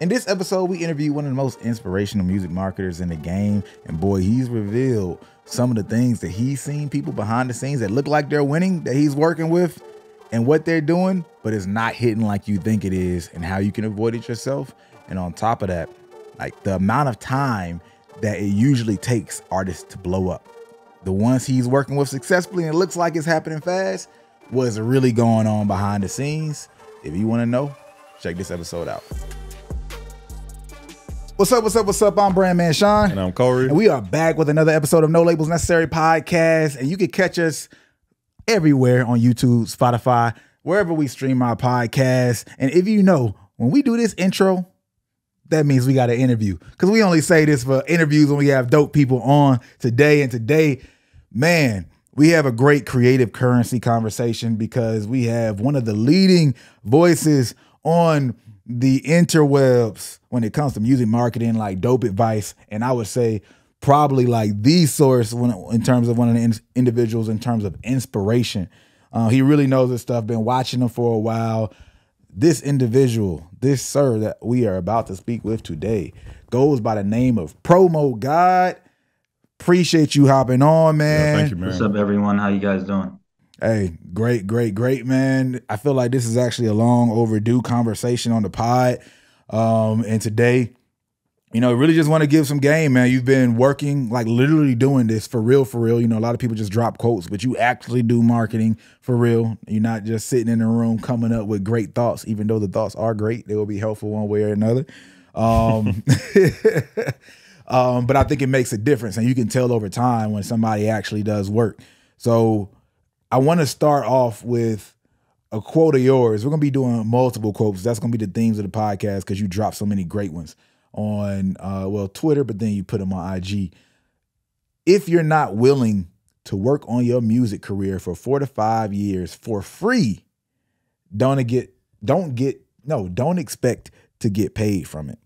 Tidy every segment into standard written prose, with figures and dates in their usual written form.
In this episode, we interview one of the most inspirational music marketers in the game, and boy, he's revealed some of the things that he's seen people behind the scenes that look like they're winning, that he's working with, and what they're doing, but it's not hitting like you think it is, and how you can avoid it yourself. And on top of that, like the amount of time that it usually takes artists to blow up. The ones he's working with successfully and it looks like it's happening fast, what's really going on behind the scenes. If you want to know, check this episode out. What's up, what's up, what's up? I'm Brandman Sean. And I'm Corey. And we are back with another episode of No Labels Necessary Podcast. And you can catch us everywhere on YouTube, Spotify, wherever we stream our podcast. And if you know, when we do this intro, that means we got an interview, because we only say this for interviews when we have dope people on today. And today, man, we have a great creative currency conversation because we have one of the leading voices on the interwebs when it comes to music marketing, like dope advice. And I would say probably like the source in terms of one of the individuals in terms of inspiration. He really knows his stuff, been watching him for a while. This individual, this sir that we are about to speak with today, goes by the name of Promo God. Appreciate you hopping on, man. Thank you, man. What's up, everyone? How you guys doing? Hey, great, great, great, man. I feel like this is actually a long overdue conversation on the pod. And today, you know, I really just want to give some game, man. You've been working, like literally doing this for real, for real. You know, a lot of people just drop quotes, but you actually do marketing for real. You're not just sitting in a room coming up with great thoughts, even though the thoughts are great. They will be helpful one way or another. But I think it makes a difference, and you can tell over time when somebody actually does work. So I want to start off with a quote of yours. We're going to be doing multiple quotes. That's going to be the themes of the podcast because you dropped so many great ones on well, Twitter, but then you put them on IG. If you're not willing to work on your music career for 4 to 5 years for free, don't expect to get paid from it.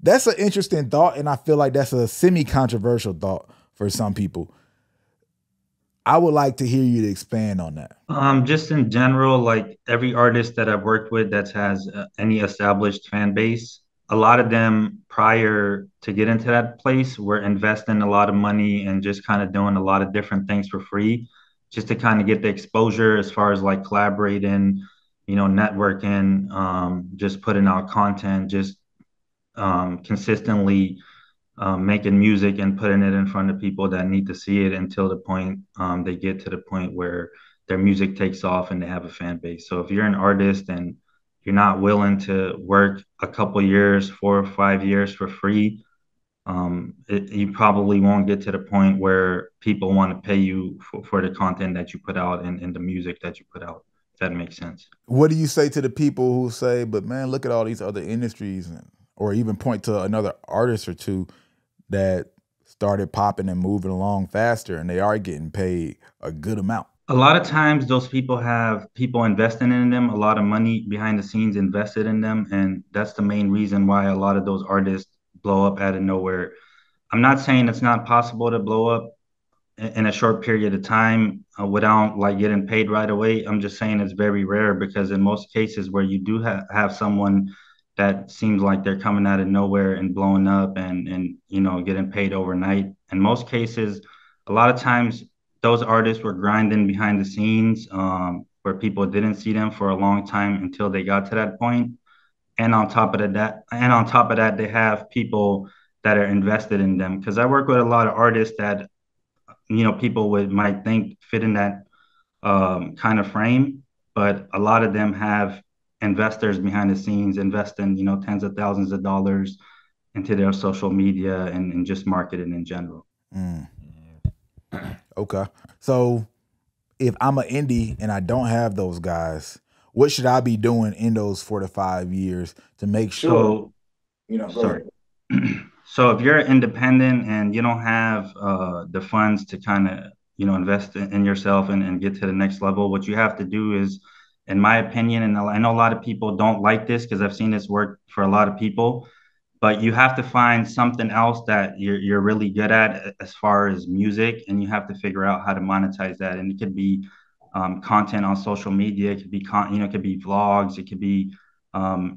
That's an interesting thought, and I feel like that's a semi-controversial thought for some people. I would like to hear you to expand on that. Just in general, like every artist that I've worked with that has any established fan base, a lot of them prior to get into that place were investing a lot of money and just kind of doing a lot of different things for free just to kind of get the exposure as far as like collaborating, you know, networking, just putting out content, just consistently making music and putting it in front of people that need to see it until the point they get to the point where their music takes off and they have a fan base. So if you're an artist and you're not willing to work a couple years, 4 or 5 years for free, you probably won't get to the point where people want to pay you for the content that you put out and the music that you put out, if that makes sense. What do you say to the people who say, but man, look at all these other industries, or even point to another artist or two that started popping and moving along faster and they are getting paid a good amount? A lot of times those people have people investing in them, a lot of money behind the scenes invested in them. And that's the main reason why a lot of those artists blow up out of nowhere. I'm not saying it's not possible to blow up in a short period of time without like getting paid right away. I'm just saying it's very rare, because in most cases where you do have someone that seems like they're coming out of nowhere and blowing up and you know, getting paid overnight, in most cases, a lot of times those artists were grinding behind the scenes where people didn't see them for a long time until they got to that point. And on top of that, they have people that are invested in them. Because I work with a lot of artists that, you know, people might think fit in that kind of frame, but a lot of them have investors behind the scenes investing, you know, tens of thousands of dollars into their social media and just marketing in general. Mm. Okay. So if I'm an indie and I don't have those guys, what should I be doing in those 4 to 5 years to make sure, you know, sorry. So if you're independent and you don't have the funds to kind of, you know, invest in yourself and get to the next level, what you have to do is, in my opinion, and I know a lot of people don't like this because I've seen this work for a lot of people, but you have to find something else that you're really good at as far as music, and you have to figure out how to monetize that. And it could be content on social media, it could be vlogs, it could be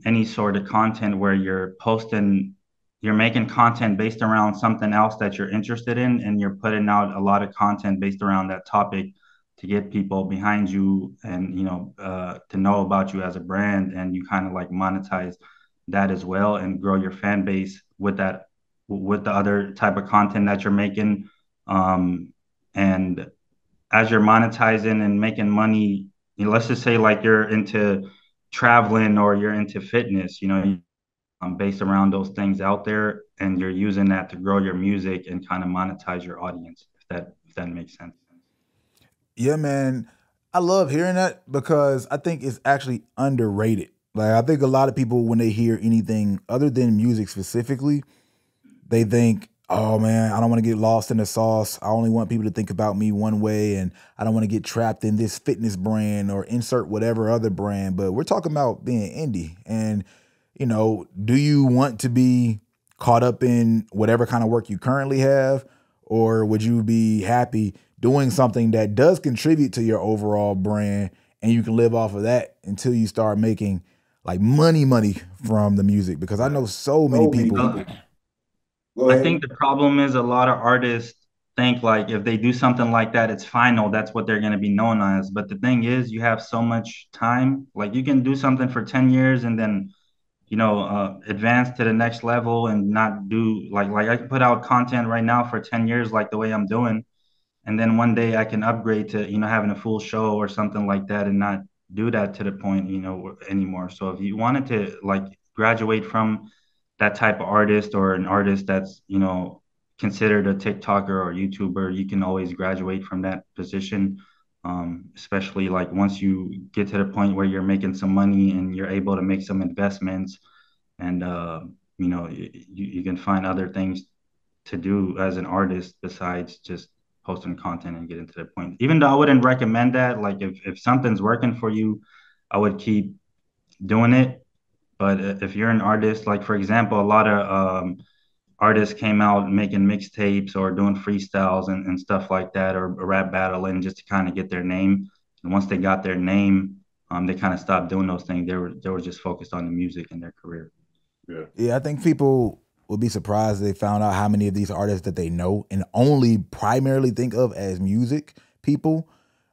any sort of content where you're posting, you're making content based around something else that you're interested in, and you're putting out a lot of content based around that topic to get people behind you and, you know, to know about you as a brand, and you kind of like monetize that as well and grow your fan base with that, with the other type of content that you're making. And as you're monetizing and making money, you know, let's just say like you're into traveling or you're into fitness, you know, based around those things out there, and you're using that to grow your music and kind of monetize your audience, if that makes sense. Yeah, man, I love hearing that because I think it's actually underrated. Like, I think a lot of people, when they hear anything other than music specifically, they think, oh man, I don't want to get lost in the sauce. I only want people to think about me one way, and I don't want to get trapped in this fitness brand or insert whatever other brand. But we're talking about being indie, and, you know, do you want to be caught up in whatever kind of work you currently have, or would you be happy doing something that does contribute to your overall brand and you can live off of that until you start making like money from the music? Because I know so many people. I think the problem is a lot of artists think like if they do something like that, it's final. That's what they're going to be known as. But the thing is, you have so much time. Like, you can do something for 10 years and then, you know, advance to the next level and not do like I can put out content right now for 10 years, like the way I'm doing. And then one day I can upgrade to, you know, having a full show or something like that and not do that to the point, you know, anymore. So if you wanted to like graduate from that type of artist, or an artist that's, you know, considered a TikToker or YouTuber, you can always graduate from that position, especially like once you get to the point where you're making some money and you're able to make some investments, and, you know, you can find other things to do as an artist besides just posting content and getting to that point. Even though I wouldn't recommend that, like if something's working for you, I would keep doing it. But if you're an artist, like, for example, a lot of artists came out making mixtapes or doing freestyles and stuff like that, or rap battling just to kind of get their name. And once they got their name, they kind of stopped doing those things. They were just focused on the music and their career. Yeah, I think people would be surprised they found out how many of these artists that they know and only primarily think of as music people,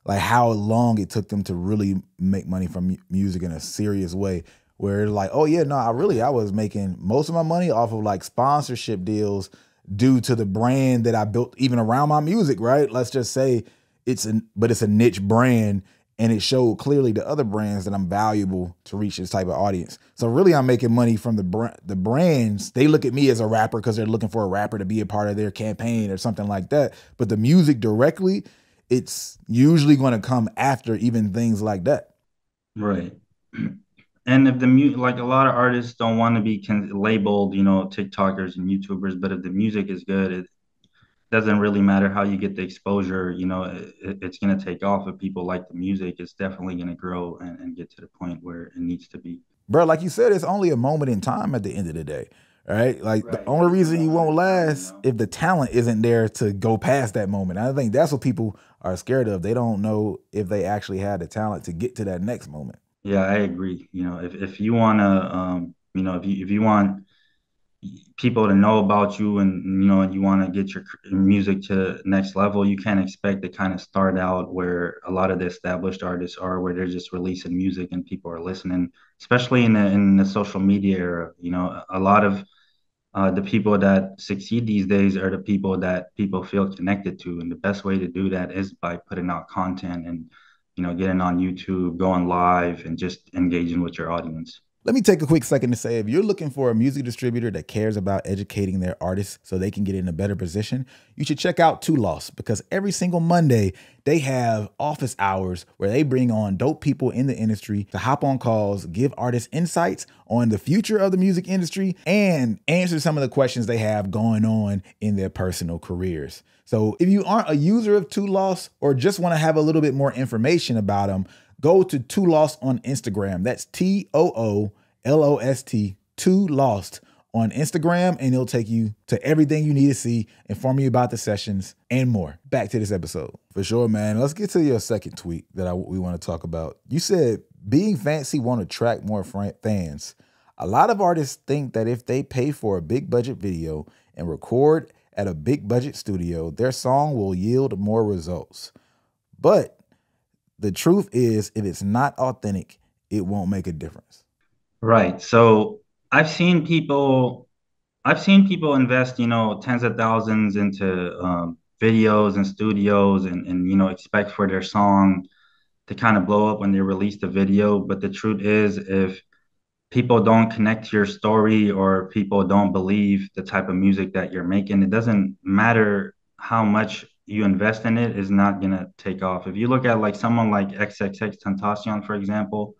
like how long it took them to really make money from music in a serious way. Where it's like, oh yeah, no, I was making most of my money off of like sponsorship deals due to the brand that I built even around my music, right? Let's just say it's a niche brand, and it showed clearly to other brands that I'm valuable to reach this type of audience. So really I'm making money from the brands. They look at me as a rapper because they're looking for a rapper to be a part of their campaign or something like that. But the music directly, it's usually going to come after even things like that. Right. And if the like a lot of artists don't want to be labeled, you know, TikTokers and YouTubers, but if the music is good, it doesn't really matter how you get the exposure. You know, it's going to take off. If people like the music, it's definitely going to grow and get to the point where it needs to be. Bro, like you said, it's only a moment in time at the end of the day, right? Like, right. The only reason you won't last if the talent isn't there to go past that moment. I think that's what people are scared of. They don't know if they actually had the talent to get to that next moment. Yeah, I agree. You know, if you want to, you know, if you want people to know about you, and, you know, and you want to get your music to next level, you can't expect to kind of start out where a lot of the established artists are, where they're just releasing music and people are listening, especially in the social media era. You know, a lot of the people that succeed these days are the people that people feel connected to. And the best way to do that is by putting out content and, you know, getting on YouTube, going live, and just engaging with your audience. Let me take a quick second to say, if you're looking for a music distributor that cares about educating their artists so they can get in a better position, you should check out Too Lost, because every single Monday they have office hours where they bring on dope people in the industry to hop on calls, give artists insights on the future of the music industry, and answer some of the questions they have going on in their personal careers. So if you aren't a user of Too Lost or just want to have a little bit more information about them, go to Too Lost on Instagram. That's TOOLOST, Too Lost on Instagram, and it'll take you to everything you need to see, inform you about the sessions and more. Back to this episode. For sure, man. Let's get to your second tweet that we want to talk about. You said Being fancy won't attract more fans. A lot of artists think that if they pay for a big budget video and record at a big budget studio, their song will yield more results. But the truth is, if it's not authentic, it won't make a difference. Right. So I've seen people invest, you know, tens of thousands into videos and studios and, you know, expect for their song to kind of blow up when they release the video. But the truth is, if people don't connect to your story or people don't believe the type of music that you're making, it doesn't matter how much you invest in it, is not going to take off. If you look at like someone like XXXTentacion, for example,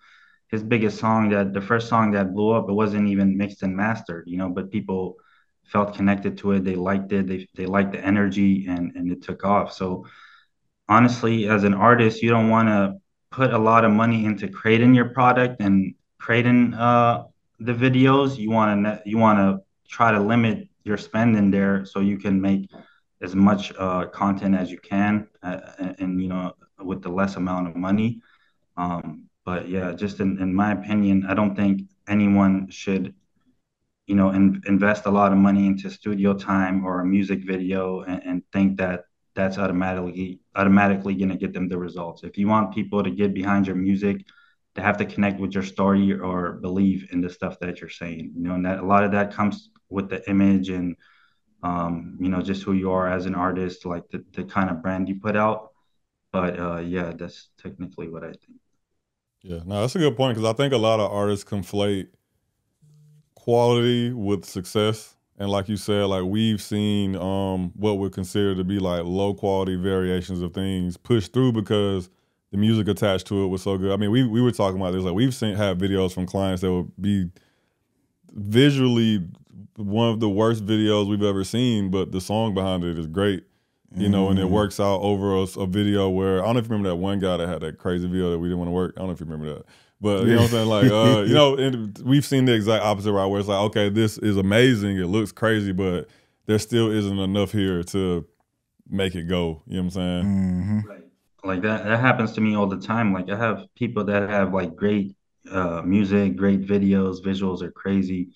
his biggest song, that the first song that blew up, it wasn't even mixed and mastered, you know, but people felt connected to it. They liked it. They liked the energy and it took off. So honestly, as an artist, you don't want to put a lot of money into creating your product and creating the videos. You want to try to limit your spending there so you can make as much content as you can and, you know, with the less amount of money. But yeah, just in my opinion, I don't think anyone should, you know, invest a lot of money into studio time or a music video and think that that's automatically going to get them the results. If you want people to get behind your music, they have to connect with your story or believe in the stuff that you're saying, you know, and that a lot of that comes with the image and, you know, just who you are as an artist, like the kind of brand you put out. But yeah, that's technically what I think. Yeah, no, that's a good point, because I think a lot of artists conflate quality with success. And like you said, like we've seen what would consider to be like low quality variations of things pushed through because the music attached to it was so good. I mean, we were talking about this, like we've seen have videos from clients that would be visually one of the worst videos we've ever seen, but the song behind it is great, you know, and it works out over a video where, I don't know if you remember that one guy that had that crazy video that we didn't want to work. I don't know if you remember that, but you know what I'm saying? Like, you know, and we've seen the exact opposite, right? Where it's like, okay, this is amazing. It looks crazy, but there still isn't enough here to make it go. You know what I'm saying? Right. Like that happens to me all the time. Like I have people that have like great music, great videos, visuals are crazy,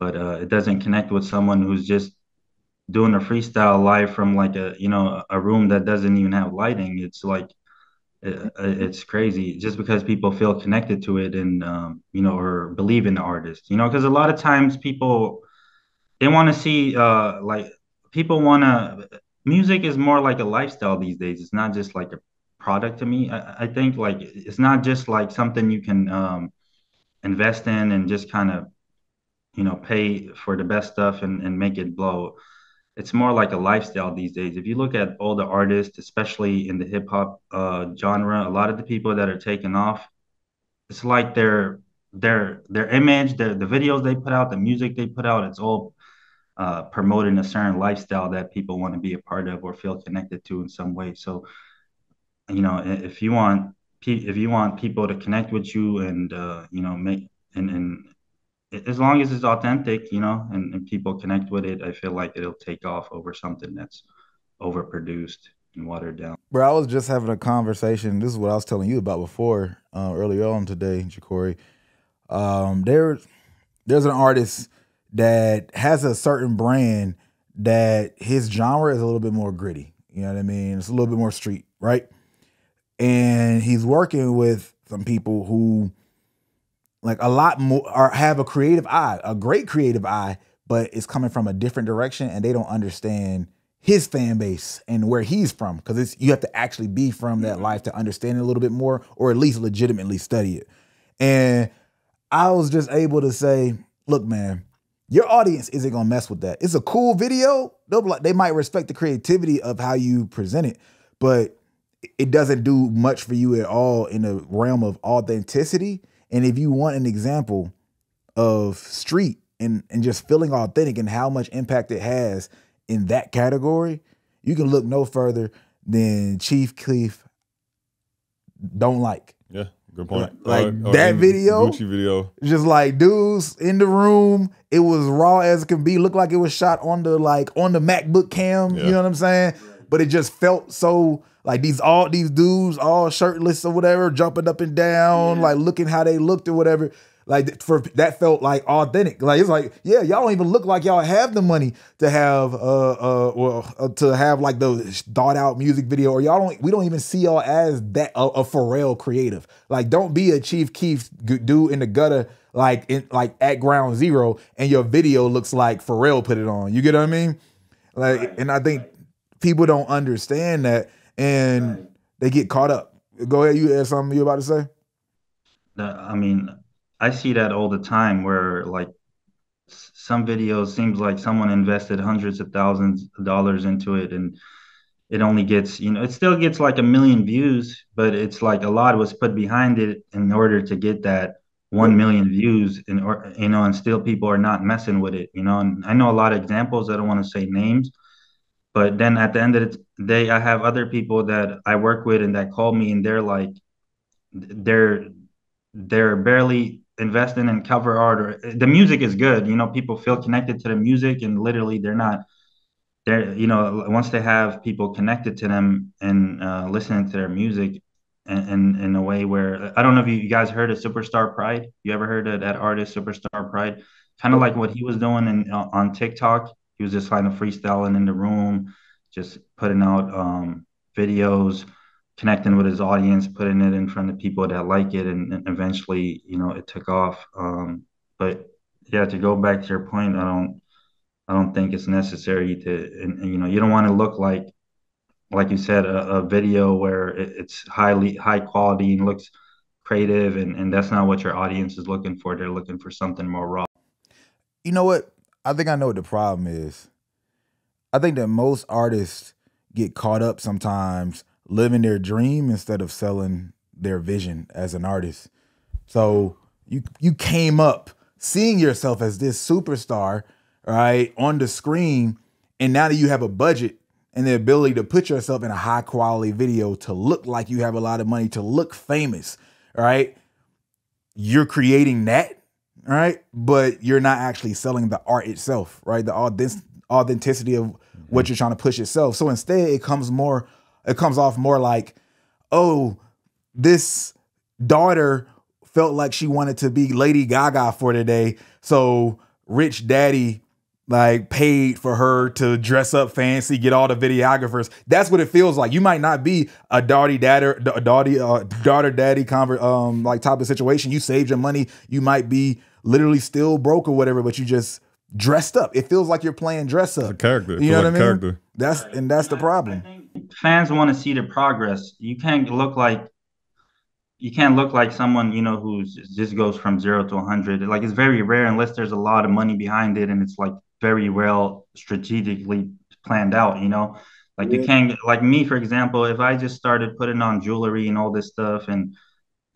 but it doesn't connect with someone who's just doing a freestyle live from like a, you know, a room that doesn't even have lighting. It's like, it's crazy just because people feel connected to it and, you know, or believe in the artist, you know, because a lot of times people, they want to see like people want to, music is more like a lifestyle these days. It's not just like a product to me. I think like it's not just like something you can invest in and just kind of, you know, pay for the best stuff and make it blow. It's more like a lifestyle these days. If you look at all the artists, especially in the hip hop genre, a lot of the people that are taking off, it's like their image, the videos they put out, the music they put out, it's all promoting a certain lifestyle that people want to be a part of or feel connected to in some way. So, you know, if you want people to connect with you and, you know, make and as long as it's authentic, you know, and people connect with it, I feel like it'll take off over something that's overproduced and watered down. Bro, I was just having a conversation. This is what I was telling you about before, earlier on today, Ja'Cory. There's an artist that has a certain brand that his genre is a little bit more gritty. You know what I mean? It's a little bit more street, right? And he's working with some people who like a lot more, or have a creative eye, a great creative eye, but it's coming from a different direction and they don't understand his fan base and where he's from. Cause it's, you have to actually be from that life to understand it a little bit more, or at least legitimately study it. And I was just able to say, look, man, your audience isn't gonna mess with that. It's a cool video. They might respect the creativity of how you present it, but it doesn't do much for you at all in the realm of authenticity. And if you want an example of street and just feeling authentic and how much impact it has in that category, you can look no further than Chief Keef. Don't like. Yeah, good point. Like that video, Gucci video, just like dudes in the room. It was raw as it can be. Looked like it was shot on the MacBook cam. Yeah. You know what I'm saying? But it just felt so Like these dudes all shirtless or whatever, jumping up and down, like looking how they looked or whatever. Like for that felt like authentic. Like it's like, yeah, y'all don't even look like y'all have the money to have to have like those thought out music video, or y'all don't. We don't even see y'all as that a Pharrell creative. Like don't be a Chief Keef dude in the gutter. Like at ground zero, and your video looks like Pharrell put it on. You get what I mean? Like, and I think people don't understand that, and they get caught up. Go ahead, you had something you about to say? I mean, I see that all the time, where like some videos seems like someone invested hundreds of thousands of dollars into it, and it only gets, you know, it still gets like 1 million views, but it's like a lot was put behind it in order to get that 1 million views, and you know, and still people are not messing with it, you know. And I know a lot of examples. I don't want to say names, but then at the end of the day, I have other people that I work with and that call me, and they're like, they're barely investing in cover art, or the music is good, you know. People feel connected to the music, and literally they're not. They're, you know, once they have people connected to them and listening to their music. And in a way where, I don't know if you guys heard of Superstar Pride. You ever heard of that artist, Superstar Pride? Kind of like what he was doing on TikTok. He was just kind of freestyling in the room, just putting out videos, connecting with his audience, putting it in front of people that like it, and eventually, you know, it took off. But yeah, to go back to your point, I don't think it's necessary to, and you know, you don't want to look like you said, a video where it's high quality and looks creative, and that's not what your audience is looking for. They're looking for something more raw. You know what? I think I know what the problem is. I think that most artists get caught up sometimes living their dream instead of selling their vision as an artist. So you came up seeing yourself as this superstar, right, on the screen, and now that you have a budget and the ability to put yourself in a high quality video, to look like you have a lot of money, to look famous, right? You're creating that, right? But you're not actually selling the art itself, right? The authenticity of what you're trying to push itself. So instead it comes off more like, oh, this daughter felt like she wanted to be Lady Gaga for today, so rich daddy like paid for her to dress up fancy, get all the videographers. That's what it feels like. You might not be a daughter daddy like type of situation. You saved your money. You might be literally still broke or whatever, but you just dressed up. It feels like you're playing dress up. It's a character. You know what I mean? Character. That's the problem. Fans want to see the progress. You can't look like someone, you know, who's just goes from 0 to 100. Like, it's very rare unless there's a lot of money behind it, and it's like very well strategically planned out, you know. Like you can't, like me, for example, if I just started putting on jewelry and all this stuff and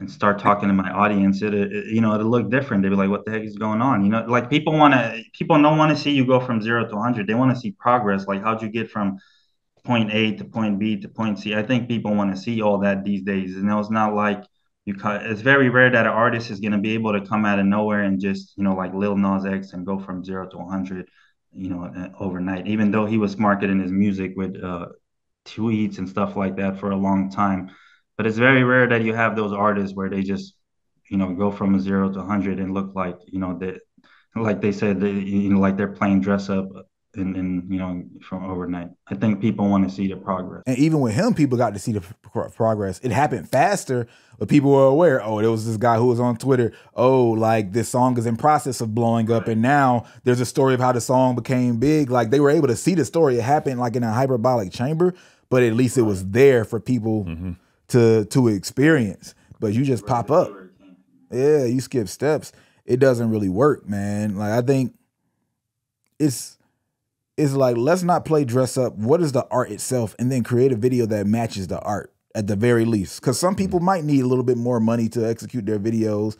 start talking to my audience, it you know, it'll look different. They'd be like, what the heck is going on? You know, like people don't want to see you go from 0 to 100. They want to see progress. Like, how'd you get from point A to point B to point C? I think people want to see all that these days. And it's not like it's very rare that an artist is going to be able to come out of nowhere and just, you know, like Lil Nas X and go from 0 to 100, you know, overnight, even though he was marketing his music with tweets and stuff like that for a long time. But it's very rare that you have those artists where they just, you know, go from 0 to 100 and look like, you know, that, like they said, you know, like they're playing dress up and you know, from overnight. I think people want to see the progress. And even with him, people got to see the progress. It happened faster, but people were aware, oh, there was this guy who was on Twitter, oh, like this song is in process of blowing up, and now there's a story of how the song became big. Like, they were able to see the story. It happened like in a hyperbolic chamber, but at least it was there for people to experience. But you just pop up. Yeah, you skip steps. It doesn't really work, man. Like, I think it's like, let's not play dress up. What is the art itself? And then create a video that matches the art at the very least. Because some people might need a little bit more money to execute their videos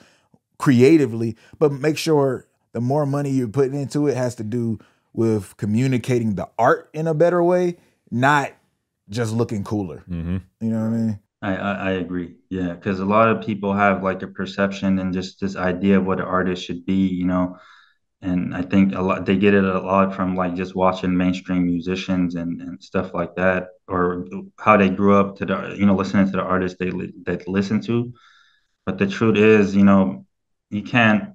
creatively, but make sure the more money you're putting into it has to do with communicating the art in a better way, not just looking cooler. You know what I mean? I agree. Yeah, because a lot of people have like a perception and just this idea of what an artist should be, you know. And I think they get it a lot from like just watching mainstream musicians and stuff like that. or how they grew up to the, you know, listening to the artists they listen to. But the truth is, you know, you can't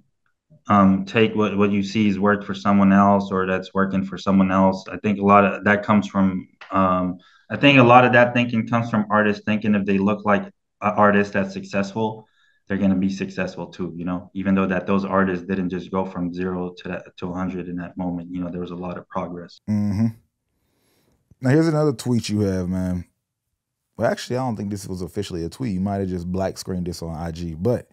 take what you see is worked for someone else or that's working for someone else. I think a lot of that comes from I think a lot of that thinking comes from artists thinking if they look like an artist that's successful, they're going to be successful too, you know, even though that those artists didn't just go from zero to that, to 100 in that moment. You know, there was a lot of progress. Mm-hmm. Now, here's another tweet you have, man. Well, actually, I don't think this was officially a tweet. You might have just black screened this on IG. But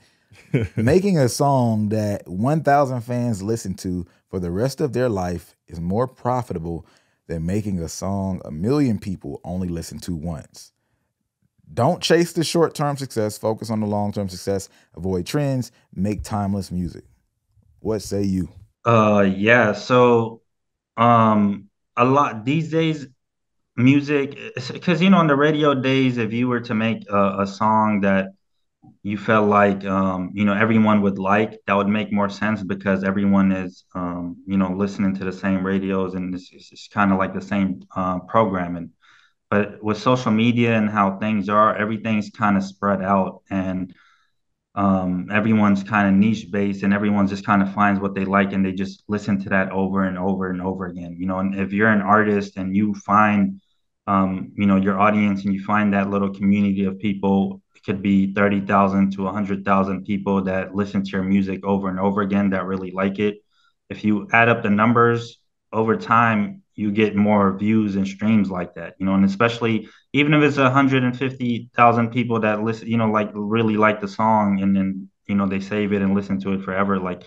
making a song that 1,000 fans listen to for the rest of their life is more profitable than making a song a million people only listen to once. Don't chase the short-term success. Focus on the long-term success. Avoid trends. Make timeless music. What say you? Yeah, so a lot these days, music, because, you know, on the radio days, if you were to make a song that you felt like, you know, everyone would like, that would make more sense because everyone is, you know, listening to the same radios and it's kind of like the same programming. But with social media and how things are, everything's kind of spread out and everyone's kind of niche based and everyone just kind of finds what they like and they just listen to that over and over and over again, you know. And if you're an artist and you find, you know, your audience and you find that little community of people, it could be 30,000 to 100,000 people that listen to your music over and over again that really like it. If you add up the numbers over time, you get more views and streams like that, you know. And especially even if it's 150,000 people that listen, you know, like really like the song and then, you know, they save it and listen to it forever, like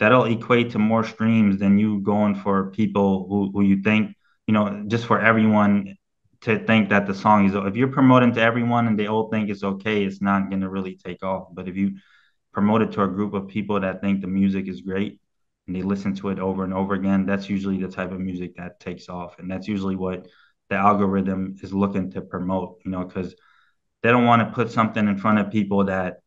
that'll equate to more streams than you going for people who you think, you know, just for everyone to think that the song is, if you're promoting to everyone and they all think it's okay, it's not going to really take off. But if you promote it to a group of people that think the music is great, and they listen to it over and over again, that's usually the type of music that takes off. And that's usually what the algorithm is looking to promote, you know, because they don't want to put something in front of people that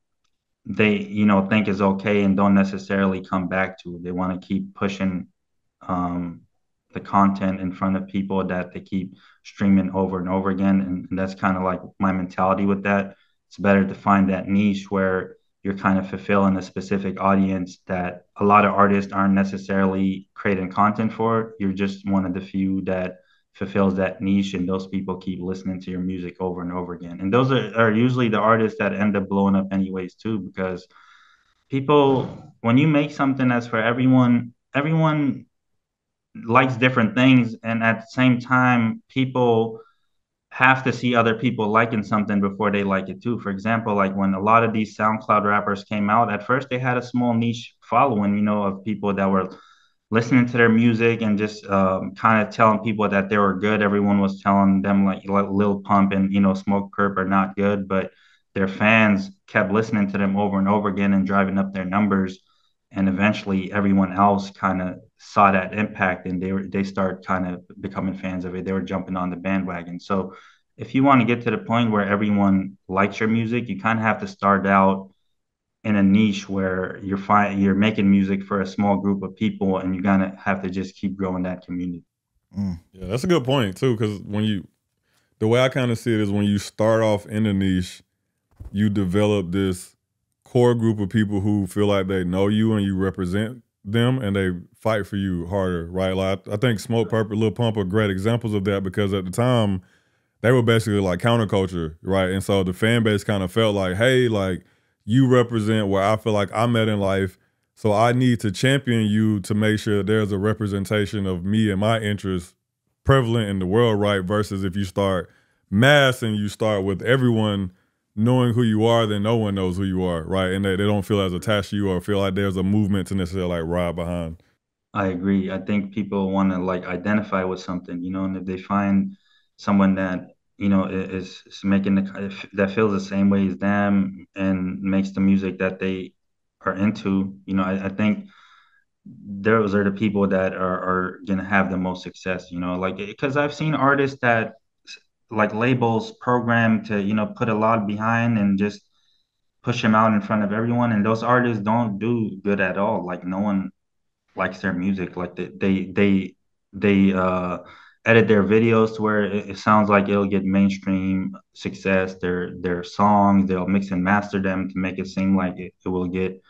they, you know, think is okay and don't necessarily come back to. They want to keep pushing the content in front of people that they keep streaming over and over again. And that's kind of like my mentality with that. It's better to find that niche where you're kind of fulfilling a specific audience that a lot of artists aren't necessarily creating content for. You're just one of the few that fulfills that niche, and those people keep listening to your music over and over again. And those are usually the artists that end up blowing up anyways too, because people, when you make something that's for everyone, everyone likes different things. And at the same time, people have to see other people liking something before they like it too. For example, like when a lot of these SoundCloud rappers came out, at first they had a small niche following, you know, of people that were listening to their music and just kind of telling people that they were good. Everyone was telling them like Lil Pump and, you know, Smokepurpp are not good, but their fans kept listening to them over and over again and driving up their numbers. And eventually everyone else kind of saw that impact and they start kind of becoming fans of it. They were jumping on the bandwagon. So if you want to get to the point where everyone likes your music, you kind of have to start out in a niche where you're making music for a small group of people, and you're going to have to just keep growing that community. Mm. Yeah, that's a good point too, because when you, the way I kind of see it is when you start off in a niche, you develop this core group of people who feel like they know you and you represent them and they fight for you harder, right? Like I think Smokepurpp and Lil Pump are great examples of that, because at the time they were basically like counterculture, right? And so the fan base kind of felt like, hey, like you represent where I feel like I'm at in life, so I need to champion you to make sure there's a representation of me and my interests prevalent in the world, right? Versus if you start mass and you start with everyone knowing who you are, then no one knows who you are, right? And they don't feel as attached to you or feel like there's a movement to necessarily like ride behind. I agree. I think people want to like identify with something, you know, and if they find someone that, you know, is making that feels the same way as them and makes the music that they are into, you know, I think those are the people that are going to have the most success, you know, like, because I've seen artists that like labels program to, you know, put a lot behind and just push them out in front of everyone. And those artists don't do good at all. Like no one likes their music. Like they edit their videos to where it sounds like it'll get mainstream success. Their songs, they'll mix and master them to make it seem like it will get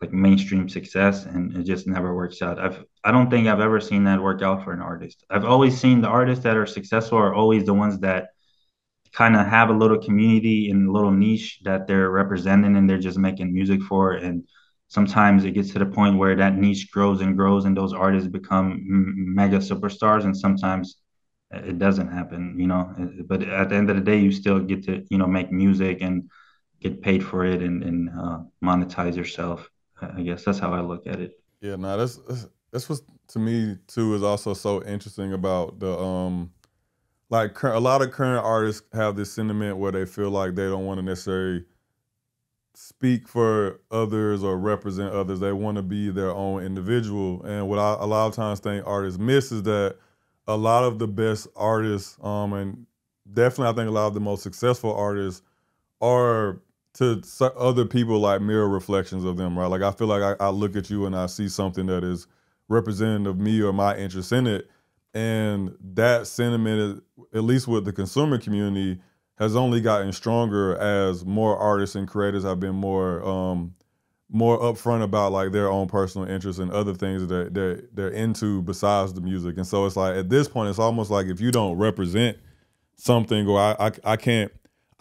like mainstream success, and it just never works out. I don't think I've ever seen that work out for an artist. I've always seen the artists that are successful are always the ones that kind of have a little community and a little niche that they're representing, and they're just making music for it. And sometimes it gets to the point where that niche grows and grows, and those artists become mega superstars. And sometimes it doesn't happen, you know. But at the end of the day, you still get to, you know, make music and get paid for it and monetize yourself. I guess that's how I look at it. Yeah, no, that's what to me too is also so interesting about the like a lot of current artists have this sentiment where they feel like they don't want to necessarily speak for others or represent others. They want to be their own individual. And what I a lot of times think artists miss is that a lot of the best artists, and definitely I think a lot of the most successful artists are to other people like mirror reflections of them, right? Like I feel like I look at you and I see something that is representative of me or my interest in it. And that sentiment, at least with the consumer community, has only gotten stronger as more artists and creators have been more upfront about like their own personal interests and other things that they're into besides the music. And so it's like at this point, it's almost like if you don't represent something, or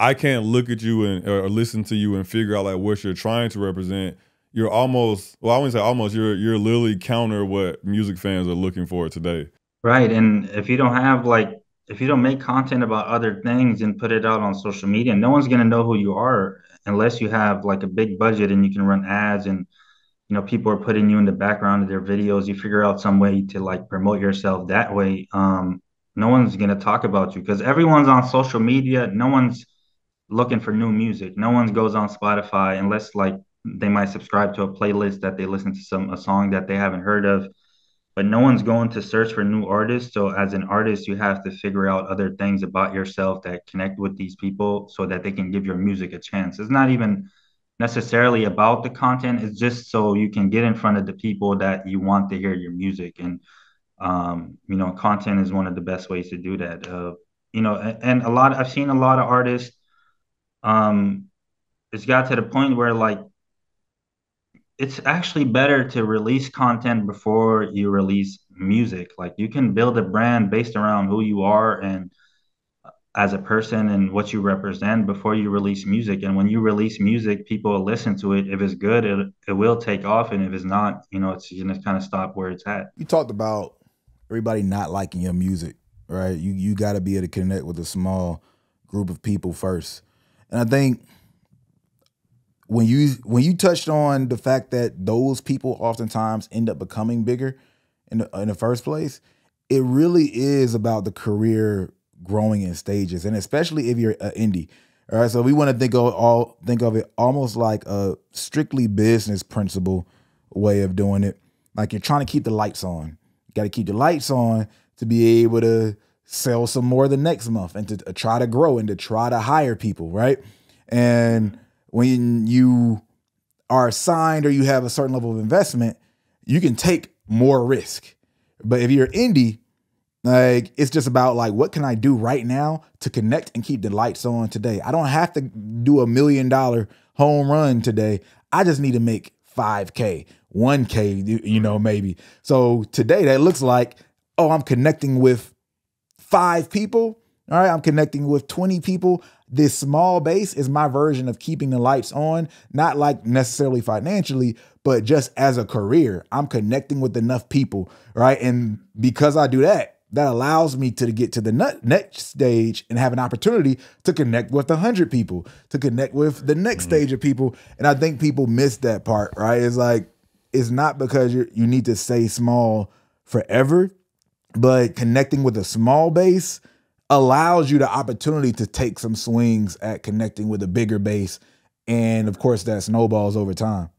I can't look at you and or listen to you and figure out like what you're trying to represent, you're almost, well, I wouldn't say almost, you're literally counter what music fans are looking for today. Right. And if you don't have like, if you don't make content about other things and put it out on social media, no one's going to know who you are unless you have like a big budget and you can run ads and, you know, people are putting you in the background of their videos. You figure out some way to like promote yourself that way. No one's going to talk about you because everyone's on social media. No one's looking for new music. No one goes on Spotify unless like they might subscribe to a playlist that they listen to a song that they haven't heard of, but no one's going to search for new artists. So as an artist, you have to figure out other things about yourself that connect with these people so that they can give your music a chance. It's not even necessarily about the content. It's just so you can get in front of the people that you want to hear your music. And, you know, content is one of the best ways to do that. You know, and a lot, I've seen a lot of artists, it's got to the point where like it's actually better to release content before you release music. Like you can build a brand based around who you are and as a person and what you represent before you release music. And when you release music, people will listen to it. If it's good, it will take off, and if it's not, you know, it's gonna kind of stop where it's at. You talked about everybody not liking your music, right? You got to be able to connect with a small group of people first. And I think when you touched on the fact that those people oftentimes end up becoming bigger in the first place, it really is about the career growing in stages, and especially if you're an indie. All right, so we want to think of it almost like a strictly business principle way of doing it. Like you're trying to keep the lights on. You got to keep the lights on to be able to sell some more the next month and to try to grow and to try to hire people, right? And when you are signed or you have a certain level of investment, you can take more risk. But if you're indie, like it's just about like, what can I do right now to connect and keep the lights on today? I don't have to do $1 million home run today. I just need to make 5K, 1K, you know, maybe. So today that looks like, oh, I'm connecting with 5 people. All right. I'm connecting with 20 people. This small base is my version of keeping the lights on, not like necessarily financially, but just as a career, I'm connecting with enough people. Right. And because I do that, that allows me to get to the next stage and have an opportunity to connect with 100 people, to connect with the next stage of people. And I think people miss that part, right? It's like, it's not because you need to stay small forever, but connecting with a small base allows you the opportunity to take some swings at connecting with a bigger base. And of course that snowballs over time.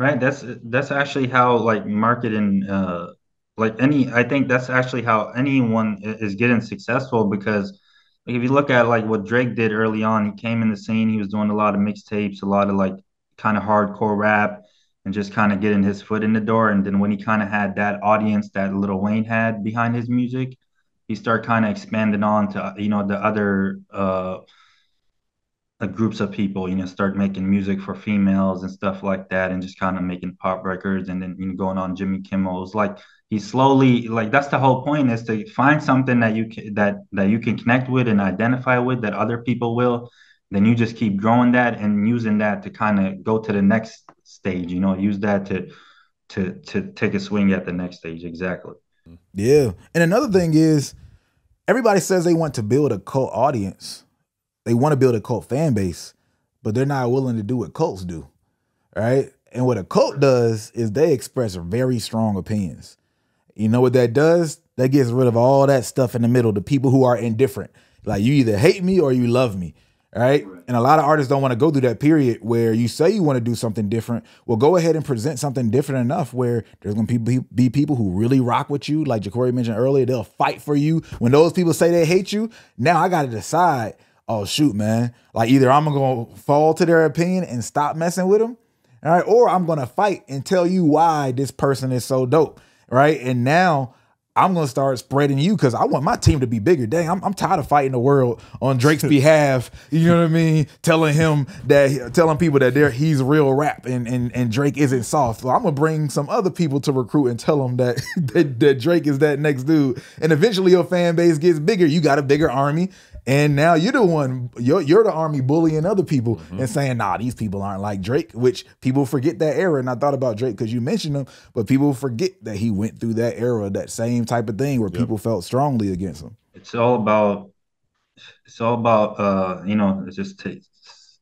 Right. That's actually how like marketing, I think that's actually how anyone is getting successful, because like, if you look at like what Drake did early on, he came in the scene, he was doing a lot of mixtapes, a lot of like kind of hardcore rap and just kind of getting his foot in the door. And then when he kind of had that audience that Lil Wayne had behind his music, he started kind of expanding on to, you know, the other groups of people, you know, start making music for females and stuff like that, and just kind of making pop records, and then, you know, going on Jimmy Kimmel's. Like, he slowly, like, that's the whole point, is to find something that you can, that you can connect with and identify with, that other people will. Then you just keep growing that and using that to kind of go to the next stage, you know, use that to take a swing at the next stage. Exactly. Yeah. And another thing is, everybody says they want to build a cult audience. They want to build a cult fan base, but they're not willing to do what cults do, right? And what a cult does is they express very strong opinions. You know what that does? That gets rid of all that stuff in the middle, the people who are indifferent. Like, you either hate me or you love me, right? And a lot of artists don't want to go through that period where you say you want to do something different. Well, go ahead and present something different enough where there's going to be people who really rock with you. Like Ja'Cory mentioned earlier, they'll fight for you. When those people say they hate you, now I got to decide, oh, shoot, man, like, either I'm going to fall to their opinion and stop messing with them, all right, or I'm going to fight and tell you why this person is so dope, right? And now I'm going to start spreading you because I want my team to be bigger. Dang, I'm tired of fighting the world on Drake's behalf, you know what I mean? Telling people that he's real rap and Drake isn't soft. So I'm going to bring some other people to recruit and tell them that Drake is that next dude. And eventually your fan base gets bigger. You got a bigger army. And now you're the one, you're the army bullying other people and saying, nah, these people aren't like Drake, which people forget that era. And I thought about Drake because you mentioned him, but people forget that he went through that era, that same type of thing where people felt strongly against him. It's all about, you know, just take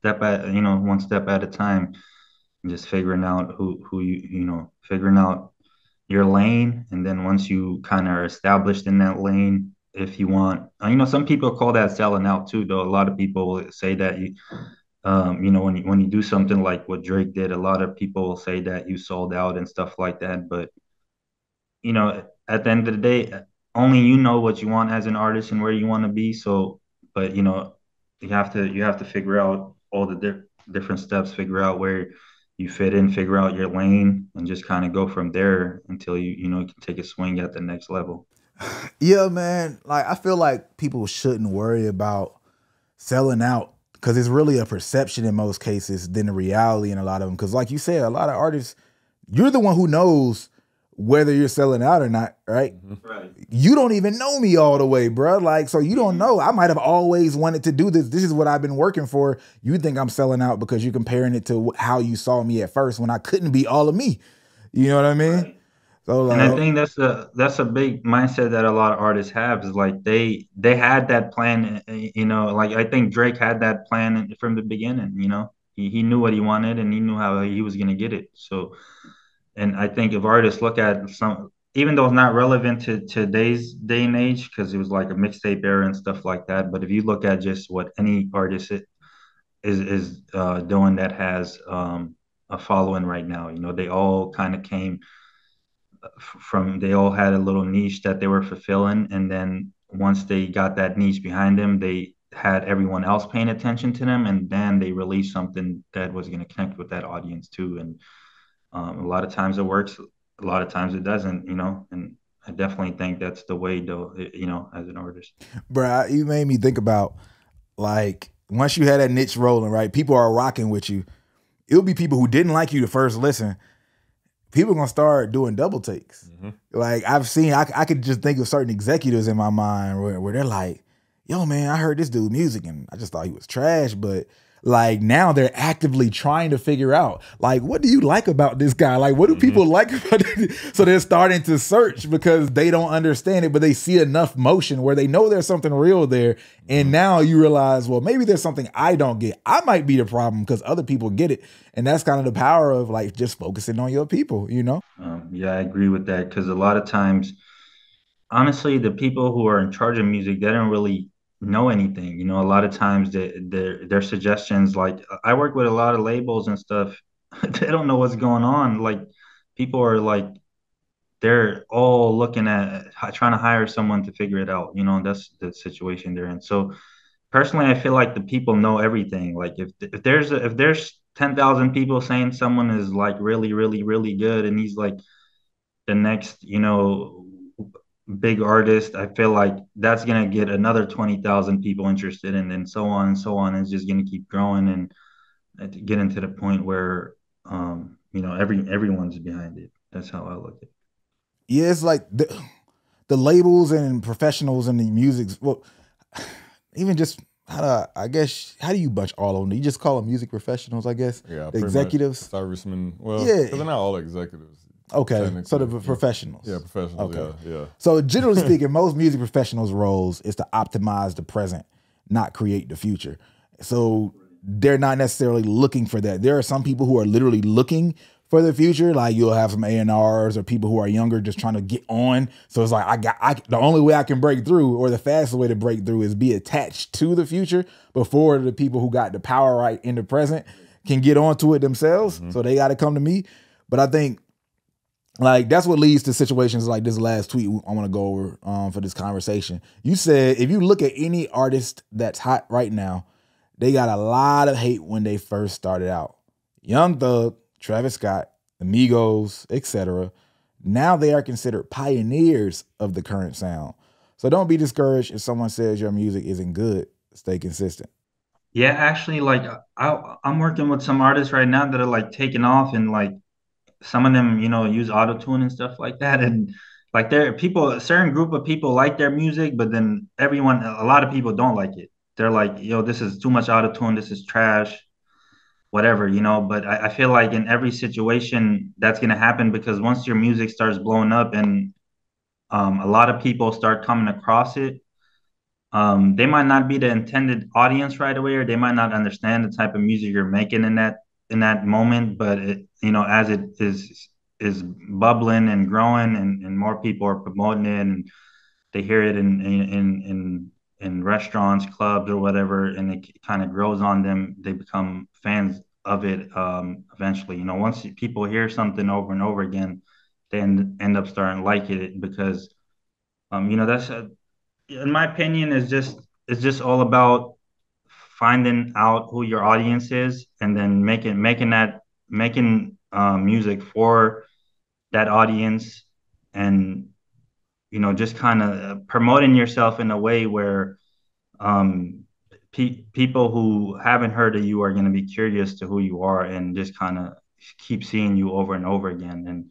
one step at a time and just figuring out figuring out your lane. And then once you kind of are established in that lane, if you want, you know, some people call that selling out too, though. A lot of people will say that, you know, when you do something like what Drake did, a lot of people will say that you sold out and stuff like that. But, you know, at the end of the day, only you know what you want as an artist and where you want to be. So, but, you know, you have to figure out all the different steps, figure out where you fit in, figure out your lane, and just kind of go from there until you can take a swing at the next level. Yeah, man. Like, I feel like people shouldn't worry about selling out because it's really a perception in most cases than the reality in a lot of them. Because like you said, a lot of artists, you're the one who knows whether you're selling out or not, right? Right. You don't even know me all the way, bro. Like, so you don't know. I might have always wanted to do this. This is what I've been working for. You think I'm selling out because you're comparing it to how you saw me at first when I couldn't be all of me. You know what I mean? Right. And I think that's a big mindset that a lot of artists have, is like they had that plan, you know, like I think Drake had that plan from the beginning, you know, he knew what he wanted and he knew how he was going to get it. So, and I think if artists look at some, even though it's not relevant to today's day and age, because it was like a mixtape era and stuff like that. But if you look at just what any artist is doing that has a following right now, you know, they all kind of came from, they all had a little niche that they were fulfilling, and then once they got that niche behind them, they had everyone else paying attention to them, and then they released something that was going to connect with that audience too. And a lot of times it works, a lot of times it doesn't, you know. And I definitely think that's the way, though, you know, as an artist. Bruh, you made me think about, like, once you had that niche rolling, right, people are rocking with you, it'll be people who didn't like you the first listen. People are going to start doing double takes. Like, I've seen, I could just think of certain executives in my mind where they're like, yo, man, I heard this dude's music and I just thought he was trash. But like, now they're actively trying to figure out, like, what do you like about this guy? Like, what do people like about it? So they're starting to search because they don't understand it, but they see enough motion where they know there's something real there. And now you realize, well, maybe there's something I don't get. I might be the problem because other people get it. And that's kind of the power of, like, just focusing on your people, you know? Yeah, I agree with that, because a lot of times, honestly, the people who are in charge of music, they don't really know anything. You know, a lot of times their suggestions, like, I work with a lot of labels and stuff. They don't know what's going on. Like, people are like, they're all looking at trying to hire someone to figure it out. You know, that's the situation they're in. So personally, I feel like the people know everything. Like, if there's 10,000 people saying someone is like really, really, really good, and he's like the next, you know, big artist, I feel like that's going to get another 20,000 people interested, and then so on and so on. It's just going to keep growing and getting to the point where, you know, everyone's behind it. That's how I look at it. Yeah, it's like the labels and professionals and the music. Well, even just how do you bunch all of them? You just call them music professionals, I guess. Yeah, the executives, servicemen. Well, yeah, they're not all executives. Okay, so the professionals. Yeah, professionals. Okay. Yeah, yeah. So generally speaking, most music professionals' roles is to optimize the present, not create the future. So they're not necessarily looking for that. There are some people who are literally looking for the future, like you'll have some A&Rs or people who are younger just trying to get on. So it's like, the only way I can break through, or the fastest way to break through, is be attached to the future before the people who got the power right in the present can get onto it themselves. Mm-hmm. So they got to come to me. But I think like that's what leads to situations like this last tweet I want to go over for this conversation. You said, if you look at any artist that's hot right now, they got a lot of hate when they first started out. Young Thug, Travis Scott, Migos, etc. Now they are considered pioneers of the current sound. So don't be discouraged if someone says your music isn't good. Stay consistent. Yeah, actually, like I'm working with some artists right now that are like taking off, and like some of them, you know, use auto-tune and stuff like that. And like there are people, a certain group of people like their music, but then a lot of people don't like it. They're like, yo, this is too much auto-tune. This is trash. Whatever, you know, but I feel like in every situation that's going to happen, because once your music starts blowing up and a lot of people start coming across it, they might not be the intended audience right away, or they might not understand the type of music you're making in that moment. But it, you know, as it is bubbling and growing, and more people are promoting it, and they hear it in restaurants, clubs, or whatever, and it kind of grows on them. They become fans of it eventually. You know, once people hear something over and over again, they end up starting liking it, because, you know, that's, in my opinion, it's just all about finding out who your audience is, and then making music for that audience, and, you know, just kind of promoting yourself in a way where people who haven't heard of you are going to be curious to who you are, and just kind of keep seeing you over and over again. And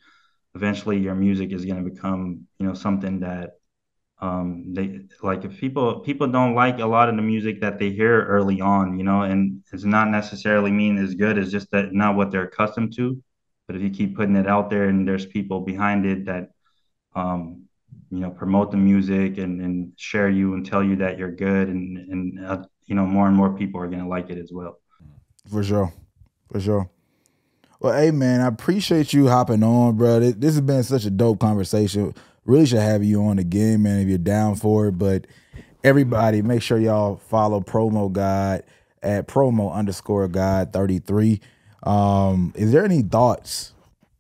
eventually your music is going to become, you know, something that they like. If people don't like a lot of the music that they hear early on, you know, and it's not necessarily mean it's good. It's just that not what they're accustomed to. But if you keep putting it out there, and there's people behind it that, you know, promote the music and share you and tell you that you're good, and you know, more and more people are going to like it as well. For sure. For sure. Well, hey, man, I appreciate you hopping on, bro. This has been such a dope conversation. Really should have you on again, man, if you're down for it. But everybody, make sure y'all follow Promo God at promo_God33. Is there any thoughts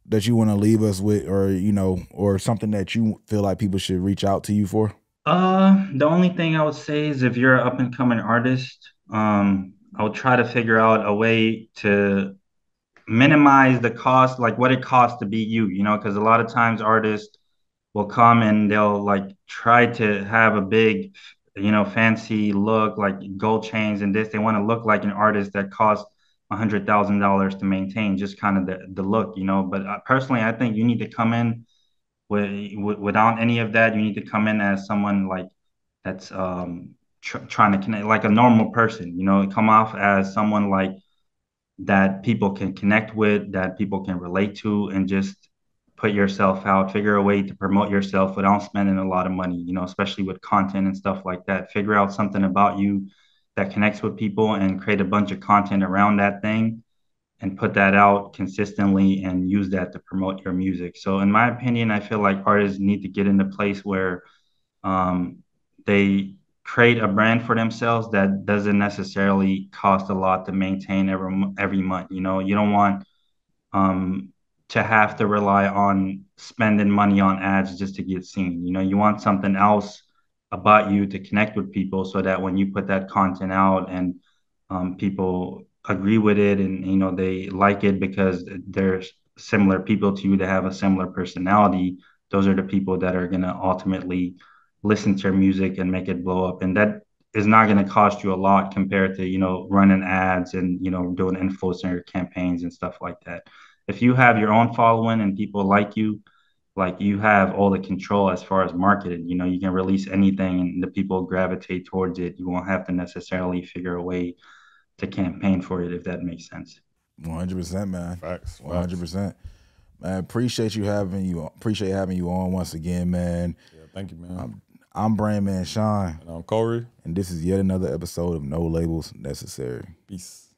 that you want to leave us with, or, you know, or something that you feel like people should reach out to you for? The only thing I would say is, if you're an up and coming artist, I would try to figure out a way to minimize the cost, like what it costs to be you, you know, because a lot of times artists will come and they'll like try to have a big, you know, fancy look, like gold chains and this. They want to look like an artist that costs $100,000 to maintain, just kind of the look, you know. But personally, I think you need to come in without any of that. You need to come in as someone like that's trying to connect, like a normal person, you know. Come off as someone like that people can connect with, that people can relate to, and just put yourself out. Figure a way to promote yourself without spending a lot of money, you know, especially with content and stuff like that. Figure out something about you that connects with people, and create a bunch of content around that thing and put that out consistently, and use that to promote your music. So in my opinion, I feel like artists need to get in a place where they create a brand for themselves that doesn't necessarily cost a lot to maintain every month. You know, you don't want to have to rely on spending money on ads just to get seen. You know, you want something else about you to connect with people, so that when you put that content out and people agree with it, and, you know, they like it because they're similar people to you, that have a similar personality, those are the people that are going to ultimately listen to your music and make it blow up. And that is not going to cost you a lot compared to, you know, running ads and, you know, doing influencer campaigns and stuff like that. If you have your own following and people like you have all the control as far as marketing. You know, you can release anything and the people gravitate towards it. You won't have to necessarily figure a way to campaign for it, if that makes sense. 100%, man. Facts. 100%. Man, appreciate having you on once again, man. Yeah, thank you, man. I'm Brainman Sean. And I'm Corey. And this is yet another episode of No Labels Necessary. Peace.